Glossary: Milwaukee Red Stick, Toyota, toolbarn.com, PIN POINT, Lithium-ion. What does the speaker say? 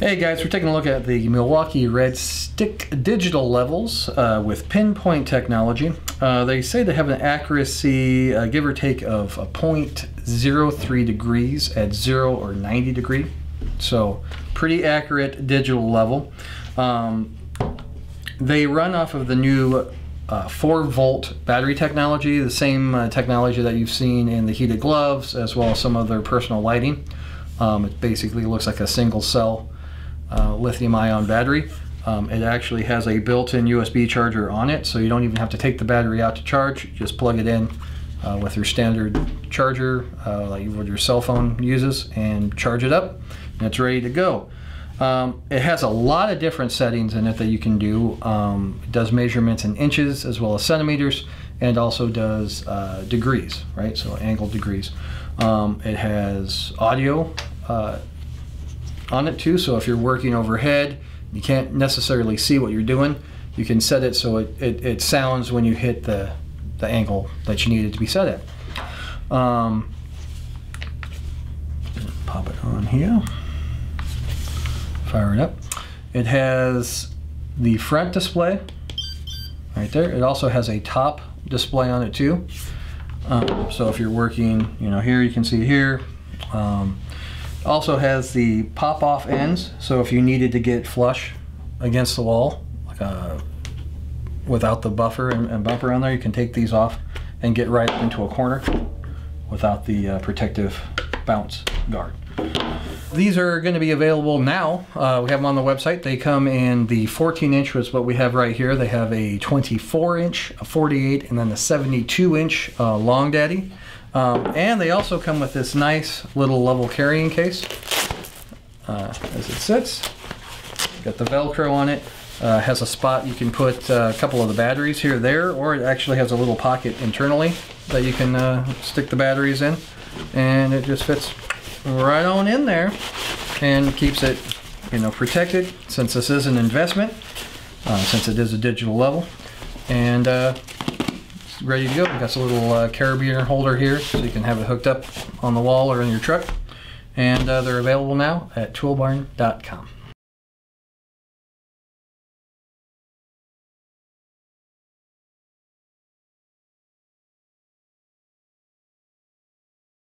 Hey guys, we're taking a look at the Milwaukee Red Stick digital levels with PIN POINT technology. They say they have an accuracy, give or take, of 0.03 degrees at 0 or 90 degree. So pretty accurate digital level. They run off of the new 4-volt battery technology, the same technology that you've seen in the heated gloves as well as some of their personal lighting. It basically looks like a single cell lithium-ion battery. It actually has a built-in USB charger on it, so you don't even have to take the battery out to charge. You just plug it in with your standard charger, like what your cell phone uses, and charge it up, and it's ready to go. It has a lot of different settings in it that you can do. It does measurements in inches as well as centimeters, and also does degrees, right? So angle degrees. It has audio on it too, so if you're working overhead, you can't necessarily see what you're doing. You can set it so it sounds when you hit the angle that you need it to be set at. Pop it on here. Fire it up. It has the front display right there. It also has a top display on it too. So if you're working, here you can see here. Also has the pop-off ends. So if you needed to get flush against the wall, like without the buffer and bumper on there, you can take these off and get right into a corner without the protective bounce guard. These are going to be available now. We have them on the website. They come in the 14-inch, which is what we have right here. They have a 24-inch, a 48, and then the 72-inch Long Daddy. And they also come with this nice little level carrying case as it sits. Got the Velcro on it. Has a spot you can put a couple of the batteries here or there, or it actually has a little pocket internally that you can stick the batteries in. And it just fits right on in there and keeps it protected, since this is an investment, since it is a digital level, and it's ready to go. We've got a little carabiner holder here so you can have it hooked up on the wall or in your truck, and they're available now at toolbarn.com.